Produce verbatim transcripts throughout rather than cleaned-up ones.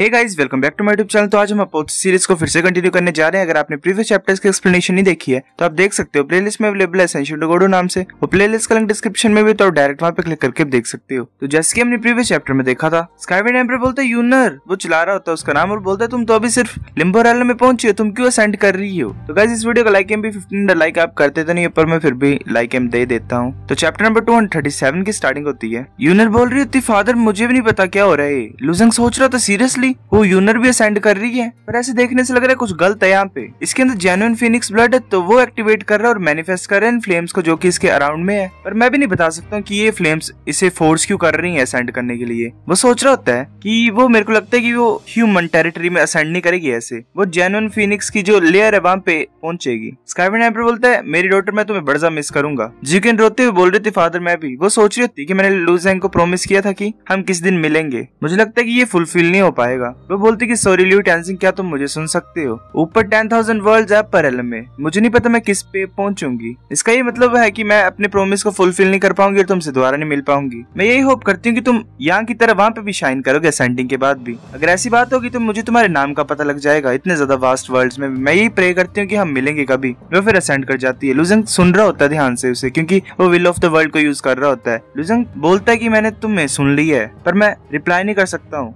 Hey guys welcome back to my YouTube channel. तो आज हम अपोथेसिस सीरीज को फिर से कंटिन्यू करने जा रहे हैं। अगर आपने प्रीवियस चैप्टर्स की एक्सप्लेनेशन नहीं देखी है तो आप देख सकते हो प्लेलिस्ट में अवेलेबल है एसेंशियल टू गॉड नाम से। वो प्लेलिस्ट का लिंक डिस्क्रिप्शन में भी, तो आप डायरेक्ट वहां पे क्लिक करके देख सकते हो। तो जैसे कि हमने प्रीवियस चैप्टर में देखा था, स्काईवेन एम्पर बोलता है यूनर, वो चला रहा होता है उसका नाम, और बोलता है तुम तो अभी सिर्फ लिम्बोरेला में पहुंची हो, तुम क्यों असेंड कर रही हो। तो गाइस इस वीडियो का लाइक एम भी फिफ्टीन लाइक आप करते तो नहीं, पर मैं फिर भी लाइक एम दे देता हूँ। तो chapter number two hundred thirty seven की स्टार्टिंग होती है। यूनर बोल रही होती फादर मुझे भी नहीं पता क्या हो रहा है। लुओ ज़ेंग सोच रहा था सीरियसली वो यूनर भी असेंड कर रही है, पर ऐसे देखने से लग रहा है कुछ गलत है यहाँ पे। इसके अंदर जेन्युइन फिनिक्स ब्लड है तो वो एक्टिवेट कर रहा है और मैनिफेस्ट कर रहे हैं फ्लेम्स को जो कि इसके अराउंड में है। पर मैं भी नहीं बता सकता हूँ कि ये फ्लेम्स इसे फोर्स क्यों कर रही है असेंड करने के लिए। वो सोच रहा होता है कि वो, मेरे को लगता है कि वो ह्यूमन टेरिटरी में असेंड नहीं करेगी, ऐसे वो जेन्युइन फिनिक्स की जो लेयर है वहाँ पे पहुंचेगी। स्काईवेन एम्पर बोलता है मेरी डॉटर मैं तुम्हें बड़ा मिस करूंगा। जीकेन रोते हुए बोल रही थी फादर मैं भी। वो सोच रही होती कि मैंने लुओ ज़ेंग को प्रॉमिस किया था कि हम किस दिन मिलेंगे, मुझे लगता है कि ये फुलफिल नहीं हो पाएगा। वो बोलती कि सॉरी ल्यू टेंसिंग, क्या तुम मुझे सुन सकते हो, ऊपर टेन थाउजेंड वर्ल्ड्स है पैरेलल में, मुझे नहीं पता मैं किस पे पहुंचूंगी। इसका ये मतलब है कि मैं अपने प्रॉमिस को फुलफिल नहीं कर पाऊंगी और तुमसे दोबारा नहीं मिल पाऊंगी। मैं यही होप करती हूँ कि तुम यहाँ की तरह वहाँ पे भी शाइन करोगे असेंडिंग के बाद भी। अगर ऐसी बात होगी तो मुझे तुम्हारे नाम का पता लग जाएगा, इतने ज्यादा वास्ट वर्ल्ड्स में। मैं यही प्रे करती हूँ कि हम मिलेंगे कभी। वो फिर असेंड कर जाती है। लुओ ज़ेंग सुन रहा होता है ध्यान से उसे, क्योंकि वो विल ऑफ द वर्ल्ड को यूज कर रहा होता है। लुओ ज़ेंग बोलता है कि मैंने तुम्हें सुन ली है, पर मैं रिप्लाई नहीं कर सकता हूँ।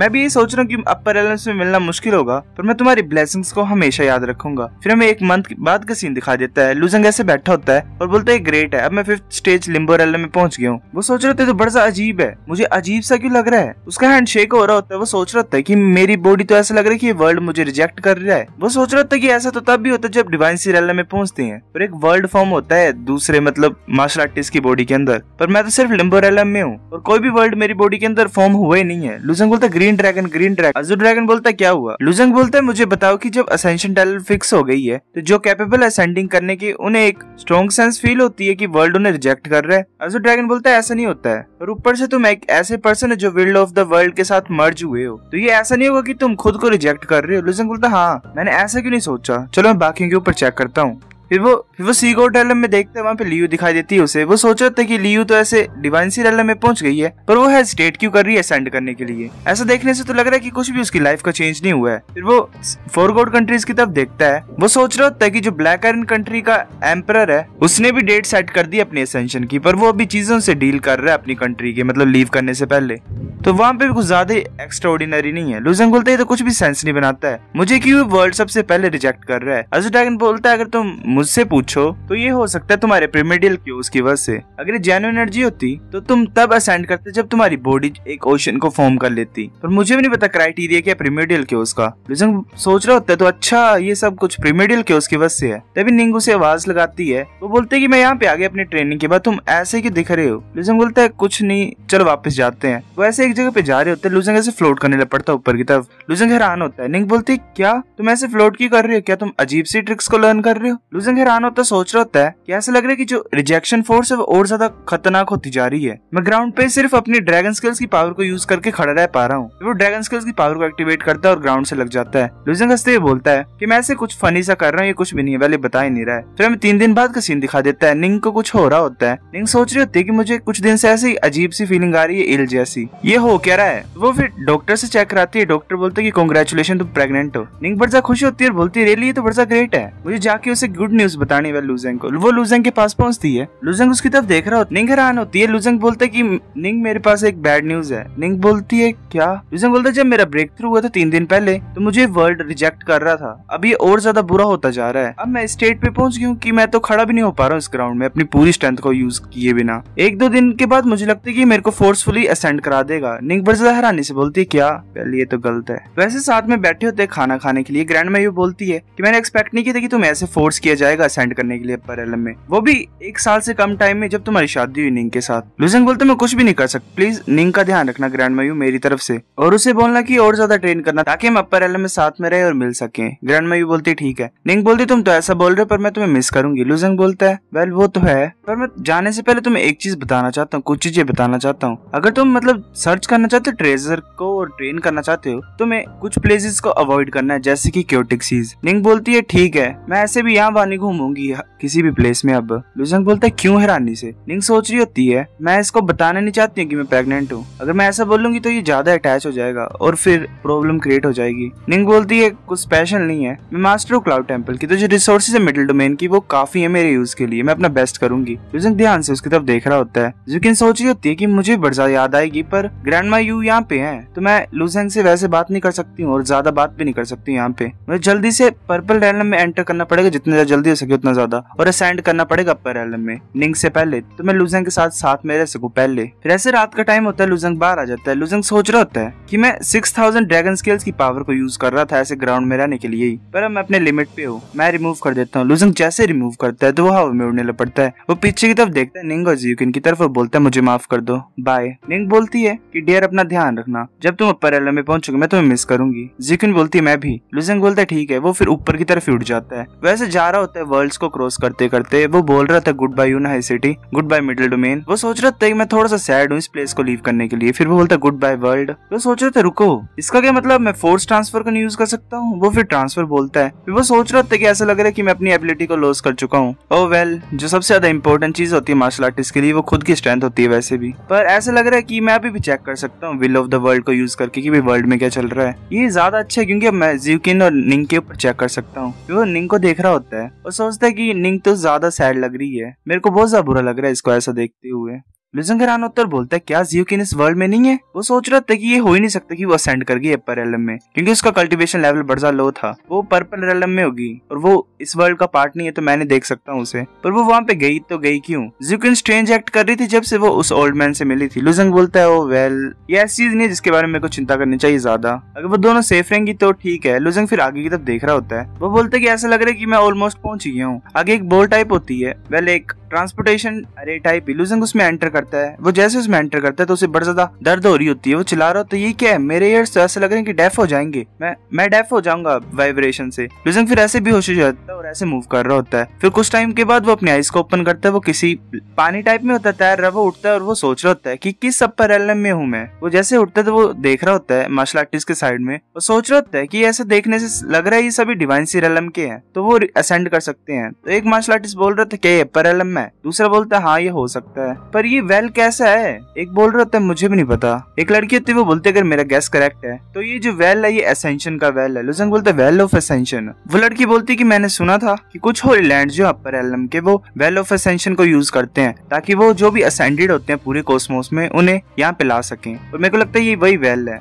मैं भी ये सोच रहा हूँ कि अपर एलेंस में मिलना मुश्किल होगा, पर मैं तुम्हारी ब्लेसिंग्स को हमेशा याद रखूंगा। फिर हमें एक मंथ बाद का सीन दिखा देता है। लुओ ज़ेंग ऐसे बैठा होता है और बोलता है ग्रेट है, अब मैं फिफ्थ स्टेज लिम्बोरेला में पहुंच गया हूँ। वो सोच रहे थे तो बड़ा सा अजीब है, मुझे अजीब सा क्यों लग रहा है। उसका हैंडशेक हो रहा होता है। वो सोच रहा था कि मेरी बॉडी तो ऐसा लग रहा है कि ये वर्ल्ड मुझे रिजेक्ट कर रहा है। वो सोच रहा था कि ऐसा तो तब भी होता है जब डिवाइन सिरेला में पहुंचते हैं और एक वर्ल्ड फॉर्म होता है दूसरे मतलब मार्शल आर्टिस्ट की बॉडी के अंदर, पर मैं तो सिर्फ लिम्बोरेला में हूँ और कोई भी वर्ल्ड मेरी बॉडी के अंदर फॉर्म हुआ ही नहीं है। लुओ ज़ेंग बोलता है green dragon green dragon. Azure dragon बोलता है क्या हुआ। लुओ ज़ेंग बोलता है मुझे बताओ कि जब असेंशन टैल फिक्स हो गई है तो जो कैपेबल असेंडिंग करने की उन्हें एक स्ट्रॉन्ग सेंस फील होती है कि वर्ल्ड उन्हें रिजेक्ट कर रहा है। अजूर ड्रैगन बोलता है ऐसा नहीं होता है, और ऊपर से तुम एक ऐसे पर्सन है जो विल्ड ऑफ द वर्ल्ड के साथ मर्ज हुए हो, तो ये ऐसा नहीं होगा कि तुम खुद को रिजेक्ट कर रहे हो। लुओ ज़ेंग बोलता है हाँ मैंने ऐसा क्यों नहीं सोचा, चलो मैं बाकियों के ऊपर चेक करता हूँ। फिर वो फिर वो सीगो रेलम में देखते हैं, वहाँ पे लियू दिखाई देती है उसे। वो सोच रहा था कि लियू तो ऐसे डिवाइनसी रेलम में पहुंच गई है, पर वो हेजिटेट क्यों कर रही है सेंड करने के लिए। ऐसा देखने से तो लग रहा है कि कुछ भी उसकी लाइफ का चेंज नहीं हुआ है। फिर वो फॉरगॉट कंट्रीज की तरफ देखता है। वो सोच रहा होता है कि जो ब्लैक आयरन कंट्री का एम्परर है उसने भी डेट सेट कर दी अपने असेंशन की, पर वो अभी चीजों से डील कर रहा है अपनी कंट्री के मतलब लीव करने से पहले। तो वहाँ पे भी कुछ ज्यादा एक्स्ट्रा ऑर्डिनरी नहीं है। लुओ ज़ेंग बोलता है तो कुछ भी सेंस नहीं बनाता है, मुझे क्यों वर्ल्ड सबसे पहले रिजेक्ट कर रहा है। अजूर ड्रैगन बोलता है अगर तुम मुझसे पूछो तो ये हो सकता है तुम्हारे पिरिमिडियल क्यूज की वजह से। अगर जेन्युइन एनर्जी होती तो तुम तब असेंड करते जब तुम्हारी बॉडी एक ओशन को फॉर्म कर लेती, पर मुझे भी नहीं पता क्राइटेरिया क्या पिरिमिडियल क्यूज का। लुओ ज़ेंग सोच रहा होता है तो अच्छा ये सब कुछ पिरिमिडियल क्यूज की वजह से है। तभी निंगू से आवाज लगाती है। वो बोलते है की मैं यहाँ पे आगे अपनी ट्रेनिंग के बाद, तुम ऐसे क्यों दिख रहे हो। लुओ ज़ेंग बोलता है कुछ नहीं चलो वापस जाते हैं। वो ऐसे एक जगह पे जा रहे होते हैं। लुओ ज़ेंग ऐसे फ्लोट करने लग पड़ता है ऊपर की तरफ। लुओ ज़ेंग हैरान होता है। निंग बोलती है क्या तुम ऐसे फ्लोट क्यों कर रहे हो, क्या तुम अजीब सी ट्रिक्स को लर्न कर रहे हो। लुओ ज़ेंग हैरान होता है, सोच रहा होता है कि ऐसा लग रहा है कि जो रिजेक्शन फोर्स है वो और ज्यादा खतरनाक होती जा रही है। मैं ग्राउंड पे सिर्फ अपनी ड्रैगन स्किल्स की पावर को यूज करके खड़ा रह पा रहा हूँ। वो ड्रैगन स्किल्स की पावर को एक्टिवेट करता है और ग्राउंड से लग जाता है। लुओ ज़ेंग हंसते हुए बोलता है कि मैं ऐसे कुछ फनी सा कर रहा हूँ, ये कुछ भी नहीं है, पहले बता ही नहीं रहा है। फिर हमें तीन दिन बाद का सीन दिखा देता है। निंग को कुछ हो रहा होता है। निंग सोच रही होती है कि मुझे कुछ दिन से ऐसी अजीब सी फीलिंग आ रही है, इल जैसी, ये हो क्या रहा है। वो फिर डॉक्टर से चेक कराती है। डॉक्टर बोलते हैं कि कांग्रेचुलेशन तुम प्रेग्नेंट हो। निंग बड़ा खुशी होती है और बोलती है रियली ये तो बड़ा ग्रेट है, मुझे जाके उसे गुड न्यूज बतानी है लुओ ज़ेंग को। वो लुओ ज़ेंग के पास पहुंचती है। लुओ ज़ेंग उसकी तरफ देख रहा होता है। निंग हैरान होती है। लुओ ज़ेंग बोलता है कि निंग मेरे पास एक बैड न्यूज है। निंग बोलती है क्या। लुओ ज़ेंग बोलता है जब मेरा ब्रेक थ्रू हुआ था तीन दिन पहले तो मुझे वर्ल्ड रिजेक्ट कर रहा था, अब ये और ज्यादा बुरा होता जा रहा है। अब मैं स्टेट पे पहुंच गया हूँ कि मैं तो खड़ा भी नहीं हो पा रहा हूँ इस ग्राउंड में अपनी पूरी स्ट्रेंथ को यूज किए बिना। एक दो दिन के बाद मुझे लगता है कि मेरे को फोर्सफुली असेंड करा देगा। निंग बड़ी ज्यादा हैरानी से बोलती है क्या, पहले ये तो गलत है। वैसे साथ में बैठे होते हैं खाना खाने के लिए। ग्रैंड मायू बोलती है कि मैंने एक्सपेक्ट नहीं किया था कि तुम ऐसे फोर्स किया जाएगा असेंड करने के लिए पैरेलल में, वो भी एक साल से कम टाइम में जब तुम्हारी शादी हुई निंग के साथ। लुओ ज़ेंग बोलते मैं कुछ भी नहीं कर सकता, प्लीज निंग का ध्यान रखना ग्रैंड मायू मेरी तरफ से, और उसे बोलना कि और ज्यादा ट्रेन करना ताकि हम पैरेलल में साथ में रहे और मिल सके। ग्रैंड मायू बोलती ठीक है। निंग बोलती तुम तो ऐसा बोल रहे हो पर मैं तुम्हें मिस करूंगी। लुओ ज़ेंग बोलता है वेल वो तो है, पर मैं जाने से पहले तुम्हें एक चीज बताना चाहता हूँ, कुछ चीजें बताना चाहता हूँ। अगर तुम मतलब सर्च करना चाहते हो ट्रेजर को और ट्रेन करना चाहते हो तुम्हें कुछ प्लेसेस को अवॉइड करना है, जैसे की क्योटिक सीज। निंग बोलती है ठीक है, मैं ऐसे भी यहाँ हैरानी घूमूंगी किसी भी प्लेस में। अब लुओ ज़ेंग बोलता है क्यों हैरानी से? निंग सोच रही होती है मैं इसको बताना नहीं चाहती हूँ कि मैं प्रेग्नेंट हूँ, अगर मैं ऐसा बोलूंगी तो ये ज्यादा अटैच हो जाएगा और फिर प्रॉब्लम क्रिएट हो जाएगी। निंग बोलती है कुछ स्पेशल नहीं है, मैं मास्टर हूँ क्लाउड टेम्पल की, तो जो रिसोर्सेज है मिडिल डोमेन की वो काफी है मेरे यूज के लिए, मैं अपना बेस्ट करूंगी। लुओ ज़ेंग ध्यान से उसकी तरफ देख रहा होता है, लेकिन सोच रही होती है कि मुझे बर्जा याद आएगी पर ग्रैंडमा यू यहाँ पे है तो मैं लुओ ज़ेंग से वैसे बात नहीं कर सकती हूँ और ज्यादा बात भी नहीं कर सकती। यहाँ पे मुझे जल्दी से पर्पल रैलम में एंटर करना पड़ेगा जितना जल्दी हो सके उतना ज्यादा, और असेंड करना पड़ेगा पर्पल रैलम में निंग से पहले, तो मैं लुओ ज़ेंग के साथ साथ में रह सकूं पहले। फिर ऐसे रात का टाइम होता है, लुओ ज़ेंग बाहर आ जाता है। लुओ ज़ेंग सोच रहा होता है कि मैं सिक्स थाउजेंड ड्रैगन स्किल्स की पावर को यूज कर रहा था ऐसे ग्राउंड में रहने के लिए ही, पर मैं अपने लिमिट पे हूँ, मैं रिमूव कर देता हूँ। लुओ ज़ेंग जैसे रिमूव करता है तो वो हवा में उड़ने लग पड़ता है। वो पीछे की तरफ देखता है निंग और जियोकिन की तरफ और बोलता है मुझे माफ कर दो, बाय। निंग बोलती है कि डियर अपना ध्यान रखना, जब तुम ऊपर एलम में पहुंचोगे मैं तुम्हें मिस करूंगी। जियोकिन बोलती है मैं भी। लुओ ज़ेंग बोलता है ठीक है। वो फिर ऊपर की तरफ उठ जाता है। वैसे जा रहा होता है वर्ल्ड्स को क्रॉस करते करते, वो बोल रहा था good bye Unai city, good bye middle domain. वो सोच रहा था कि मैं थोड़ा सा सैड हूँ इस प्लेस को लीव करने के लिए। फिर वो बोलता है गुड बाय वर्ल्ड। वो सोच रहा था रुको, इसका क्या मतलब, मैं फोर्स ट्रांसफर को नहीं यूज कर सकता हूँ? वो फिर ट्रांसफर बोलता है। फिर वो सोच रहा था कि ऐसा लग रहा है कि मैं अपनी एबिलिटी को लॉस कर चुका हूँ। ओ वेल, जो सबसे ज्यादा इंपॉर्टेंट चीज होती है मार्शल आर्टिस्ट के लिए वो खुद की स्ट्रेंथ होती है वैसे भी, पर ऐसा लग रहा है कि मैं अभी भी चेक कर सकता हूँ विल ऑफ द वर्ल्ड को यूज करके कि भी वर्ल्ड में क्या चल रहा है। ये ज्यादा अच्छा है क्योंकि अब मैं जियोकिन और निंग के ऊपर चेक कर सकता हूँ। वो निंग को देख रहा होता है और सोचता है कि निंग तो ज्यादा सैड लग रही है, मेरे को बहुत ज्यादा बुरा लग रहा है इसको ऐसा देखते हुए। लुओ ज़ेंग हैरान होता है, बोलता है क्या जियोकिन इस वर्ल्ड में नहीं है? वो सोच रहा था कि ये हो ही नहीं सकता कि वो असेंड कर गई अपर रेलम में, क्योंकि उसका कल्टीवेशन लेवल बड़ा लो था, वो पर्पल रेलम में होगी और वो इस वर्ल्ड का पार्ट नहीं है तो मैंने देख सकता हूँ उसे, पर वो वहाँ पे गई तो गई क्यों? जियोकिन स्ट्रेंज एक्ट कर रही थी जब से वो उस ओल्ड मैन से मिली थी। लुओ ज़ेंग बोलता है ओ वेल, ये ऐसी चीज नहीं है जिसके बारे में मेरे को चिंता करनी चाहिए ज्यादा, अगर वो दोनों सेफ रहेंगी तो ठीक है। लुओ ज़ेंग फिर आगे की तरफ देख रहा होता है। वो बोलता है कि ऐसा लग रहा है कि मैं ऑलमोस्ट पहुंच गया हूँ। आगे एक बोल टाइप होती है, वेल एक ट्रांसपोर्टेशन अरे टाइप ही। लुओ ज़ेंग उसमें एंटर करता है। वो जैसे उसमें एंटर करता है तो उसे बड़ा ज्यादा दर्द हो रही होती है। वो चिल्ला रहा होता है ये क्या है, मेरे ईयर्स तो ऐसे लग रहे हैं कि डेफ हो जाएंगे, मैं मैं डेफ हो जाऊंगा वाइब्रेशन से। लुओ ज़ेंग फिर ऐसे बेहोश हो जाता है और ऐसे मूव कर रहा होता है। फिर कुछ टाइम के बाद वो अपने आईज को ओपन करता है, वो किसी पानी टाइप में होता है, तैर रहा, वो उठता है और वो सोच रहा होता है कि किस अपर एलम में हूँ मैं। वो जैसे उठता है तो वो देख रहा होता है मार्शल आर्टिस्ट के साइड में, वो सोच रहा होता है कि ऐसा देखने से लग रहा है ये सभी डिवाइन सी रेलम के हैं तो वो असेंड कर सकते हैं। तो एक मार्शल आर्टिस्ट बोल रहा था क्या अपर एलम में, दूसरा बोलता है हाँ ये हो सकता है, पर ये वेल कैसा है? एक बोल रहा होता है मुझे भी नहीं पता। एक लड़की होती है वो बोलते अगर मेरा गैस करेक्ट है तो ये जो वेल है ये एसेंशन का वेल है। लुओ ज़ेंग बोलता है वेल ऑफ एसेंशन। वो लड़की बोलती है कि मैंने सुना था कि कुछ होली लैंड जो अपर एलम के वो वेल ऑफ एसेंशन को यूज करते हैं ताकि वो जो भी असेंडेड होते हैं पूरे कॉस्मोस में उन्हें यहाँ पे ला सके, और मेरे को लगता है ये वही वेल है,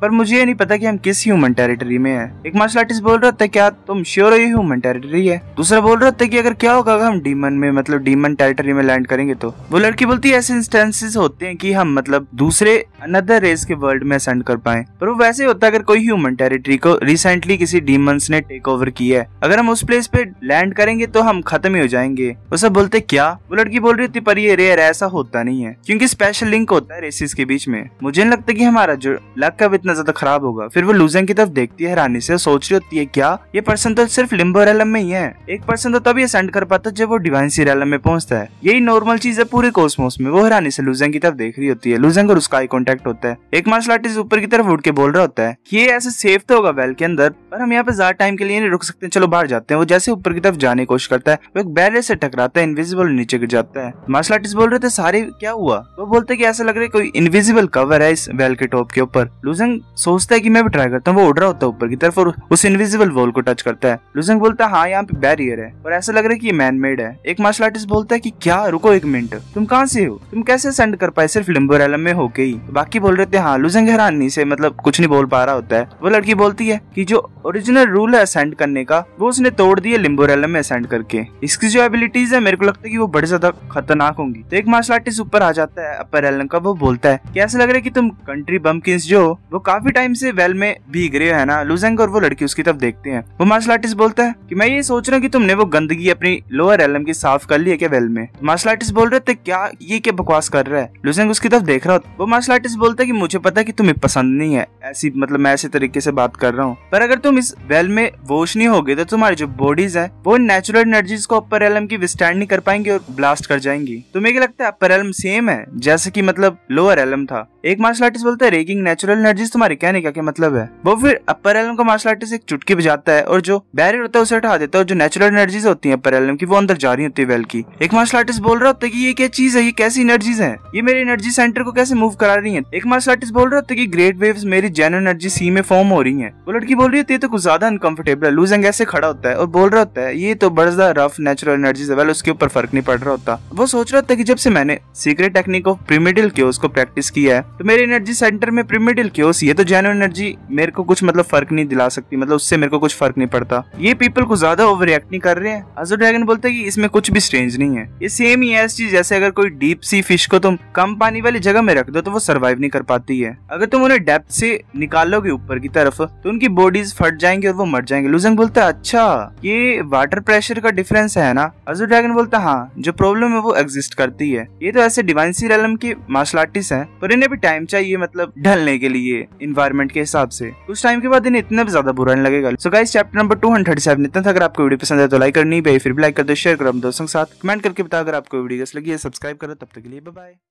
पर मुझे ये नहीं पता कि हम किस ह्यूमन टेरिटरी में है। एक मार्शल आर्टिस्ट बोल रहा था क्या तुम श्योर हो ये ह्यूमन टेरिटरी है? दूसरा बोल रहा था कि अगर क्या होगा हम डीमन में मतलब डीमन टेरिटरी में लैंड करेंगे तो। वो लड़की बोलती है ऐसे इंस्टेंसेस होते हैं कि हम मतलब दूसरे अनदर रेस के वर्ल्ड में असेंड कर पाए, पर वो वैसे होता है अगर कोई ह्यूमन टेरिटरी को रिसेंटली किसी डीमंस ने टेक ओवर किया है, अगर हम उस प्लेस पे लैंड करेंगे तो हम खत्म ही हो जाएंगे। वो सब बोलते क्या? वो लड़की बोल रही थी पर ये रेयर ऐसा होता नहीं है क्योंकि स्पेशल लिंक होता है रेसेस के बीच में, मुझे नहीं लगता कि हमारा जो लक अब इतना ज्यादा खराब होगा। फिर वो लुओ ज़ेंग की तरफ देखती है हैरानी से, सोच रही होती है क्या ये पर्सन तो सिर्फ लिम्बो रेलम में ही है, एक पर्सन तो तभी असेंड कर पाता जब वो डिवाइन सी रेलम में पहुंचता है, यही नॉर्मल चीज है पूरे कॉस्मोस में। वो हैरानी से लुओ ज़ेंग की तरफ देख रही होती है। लुओ ज़ेंग और उसका आई कांटेक्ट होता है। एक मार्शल आर्टिस्ट ऊपर की तरफ उठ के बोल रहा होता है कि ये ऐसे सेफ तो होगा वेल के अंदर पर हम यहाँ पे ज्यादा टाइम के लिए नहीं रुक सकते, चलो बाहर जाते हैं। वो जैसे ऊपर की तरफ जाने की कोशिश करता है वो एक बैरियर से टकराता है, इनविजिबल नीचे गिर जाता है। मार्शल आर्टिस्ट बोल रहे थे सारे क्या हुआ? वो बोलते है कि ऐसा लग रहा है कोई इनविजिबल कवर है इस वेल के टॉप के ऊपर। लुओ ज़ेंग सोचता है कि मैं भी ट्राई करता हूँ। वो उड़ रहा होता है ऊपर की तरफ और उस इनविजिबल वॉल को टच करता है। लुओ ज़ेंग बोलता है हाँ यहाँ पे बैरियर है और ऐसा लग रहा है की ये मैन मेड है। एक मार्शल आर्टिस्ट बोलता है की क्या रुको एक मिनट, तुम कहाँ से हो, तुम कैसे सेंड कर पाए सिर्फ लिम्बो रेलम में होके ही? बाकी बोल रहे थे हाँ। लुओ ज़ेंग हैरानी से मतलब कुछ नहीं बोल पा रहा होता है। वो लड़की बोलती है कि जो ओरिजिनल रूल है असेंड करने का वो उसने तोड़ दिया लिम्बो रेलम में असेंड करके, इसकी जो एबिलिटीज है मेरे को लगता है कि वो बड़ी ज्यादा खतरनाक होंगी। तो एक मार्शल आर्टिस्ट ऊपर आ जाता है अपर रेलम का, वो बोलता है कि ऐसा लग रहा है कि तुम कंट्री बम्पकिंस जो वो काफी टाइम से वेल में भीग रहे हो है ना। लुओ ज़ेंग और वो लड़की उसकी तरफ देखते हैं। वो मार्शल आर्टिस्ट बोलता है कि मैं ये सोच रहा हूँ कि तुमने वो गंदगी अपनी लोअर रेलम की साफ कर ली है क्या वेल में? मार्शल आर्टिस्ट बोल रहे थे क्या ये क्या बकवास कर रहा है? लुओ ज़ेंग उसकी तरफ देख रहा होता है। वो मार्शल आर्टिस्ट बोलता है कि मुझे पता है कि तुम्हें पसंद नहीं है ऐसी मतलब मैं ऐसे तरीके से बात कर रहा हूँ, पर अगर तुम इस वेल में वॉश नहीं होगे तो तुम्हारी जो बॉडीज हैं वो नेचुरल एनर्जीज को अपर एलम की विस्टैंड नहीं कर पाएंगी और ब्लास्ट कर जाएंगी। तुम्हें क्या लगता है अपर एलम सेम है जैसे कि मतलब लोअर एलम था? एक मार्शल आर्टिस्ट बोलता है रेगिंग नेचुरल एनर्जीज तुम्हारी क्या नहीं क्या के मतलब है। वो फिर अपर एलम का मार्शल आर्टिस्ट एक चुटकी बजाता है और जो बैरियर होता है उसे हटा देता है और जो नेचुरल एनर्जीज होती है अपर एलम की वो अंदर जा रही होती है वेल की। एक मार्शल आर्टिस्ट बोल रहा होता है की ये क्या चीज है, ये कैसी एनर्जीज है, ये मेरे एनर्जी सेंटर को कैसे मूव करा रही है। एक मार्शल आर्टिस्ट बोल रहा होता है की ग्रेट वेव्स मेरी जेन्युइन एनर्जी सी में फॉर्म हो रही है। वो लड़की बोल रही होती है तो कुछ ज्यादा अनकंफर्टेबल है। लू ज़ेंग ऐसे खड़ा होता है और बोल रहा होता है ये तो बड़ा रफ नेचुरल एनर्जीज है, उसके ऊपर फर्क नहीं पड़ रहा होता। वो सोच रहा होता है की जब से मैंने secret technique of pyramidal chaos को प्रैक्टिस किया है तो मेरे एनर्जी सेंटर में पिरामिडल क्योस ये तो जेन्युइन एनर्जी मेरे को कुछ मतलब फर्क नहीं दिला सकती, मतलब उससे मेरे को कुछ फर्क नहीं पड़ता। ये पीपल को ज्यादा ओवररिएक्ट नहीं कर रहे हैं। अज़र ड्रैगन बोलता है कि इसमें कुछ भी स्ट्रेंज नहीं है, ये सेम ही ऐसी चीज जैसे अगर कोई डीप सी फिश को तुम कम पानी वाली जगह में रख दो तो वो सर्वाइव नहीं कर पाती है। अगर तुम उन्हें डेप्थ से निकालोगे ऊपर की तरफ तो उनकी बॉडीज फट जाएंगे और वो मर जाएंगे। लू ज़ेंग बोलता है अच्छा ये वाटर प्रेशर का डिफरेंस है ना। अज़र ड्रैगन बोलता है हाँ, जो प्रॉब्लम है वो एग्जिस्ट करती है। ये तो ऐसे डिवाइन सी रेलम के मार्शल आर्टिस्ट है पर इन्हें भी टाइम चाहिए मतलब ढलने के लिए इन्वायरमेंट के हिसाब से। कुछ टाइम के बाद इन्हें इतना भी ज्यादा बुरा नहीं लगेगा। So guys chapter number two thirty seven इतना था। अगर आपको वीडियो पसंद है तो लाइक करनी, फिर भी लाइक कर दो, शेयर करो दोस्तों के साथ, कमेंट करके बताओ। अगर आपको वीडियो कैसी लगी है सब्सक्राइब करो। तब तक के लिए बाय बाय।